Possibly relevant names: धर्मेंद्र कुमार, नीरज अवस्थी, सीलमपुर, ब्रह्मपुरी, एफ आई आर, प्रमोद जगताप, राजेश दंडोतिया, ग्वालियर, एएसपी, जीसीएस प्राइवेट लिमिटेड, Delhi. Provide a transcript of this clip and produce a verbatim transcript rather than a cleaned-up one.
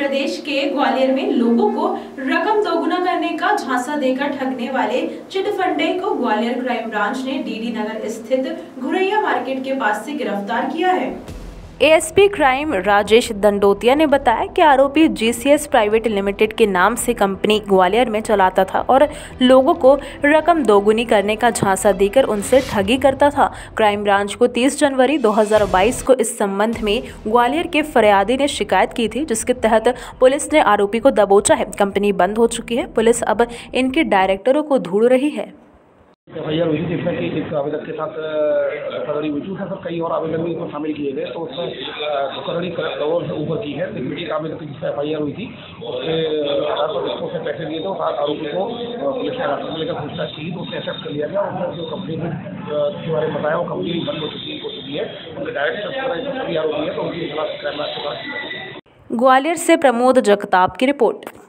प्रदेश के ग्वालियर में लोगों को रकम दोगुना करने का झांसा देकर ठगने वाले चिटफंडे को ग्वालियर क्राइम ब्रांच ने डीडी नगर स्थित घुरैया मार्केट के पास से गिरफ्तार किया है। एएसपी क्राइम राजेश दंडोतिया ने बताया कि आरोपी जीसीएस प्राइवेट लिमिटेड के नाम से कंपनी ग्वालियर में चलाता था और लोगों को रकम दोगुनी करने का झांसा देकर उनसे ठगी करता था। क्राइम ब्रांच को तीस जनवरी दो हज़ार बाईस को इस संबंध में ग्वालियर के फरियादी ने शिकायत की थी, जिसके तहत पुलिस ने आरोपी को दबोचा है। कंपनी बंद हो चुकी है, पुलिस अब इनके डायरेक्टरों को ढूंढ रही है। भैया वही देखना कि इस आवेदक के साथ धोखाधड़ी हुई थी, उसमें सर कई और आवेदन भी इसमें शामिल किए गए, तो उसमें धोखाधड़ी और ऊपर की है। एक आवेदक जिसमें एफ आई आर हुई थी, उसके आधार पर उसको उसने पैसे दिए थे, सात आरोपी को पुलिस के आधार पर लेकर पूछताछ की, तो उसने एक्सेप्ट कर लिया गया। और जो कंपनी के बारे में बताया, वो कंपनी बंद हो चुकी हो चुकी है। उनके डायरेक्ट सभी आरोपी है, तो उनकी खिलाफ ग्वालियर से प्रमोद जगताप की रिपोर्ट।